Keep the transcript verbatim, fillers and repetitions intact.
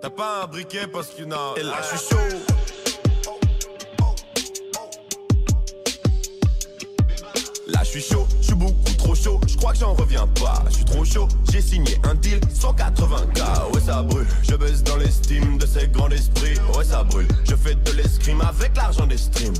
T'as pas un briquet parce qu'il y en a. Et là, je suis chaud. Là je suis chaud, je suis beaucoup trop chaud, je crois que j'en reviens pas, je suis trop chaud, j'ai signé un deal, cent quatre-vingts K, ouais ça brûle, je baisse dans l'estime de ces grands esprits, ouais ça brûle, je fais de l'escrime avec l'argent des streams.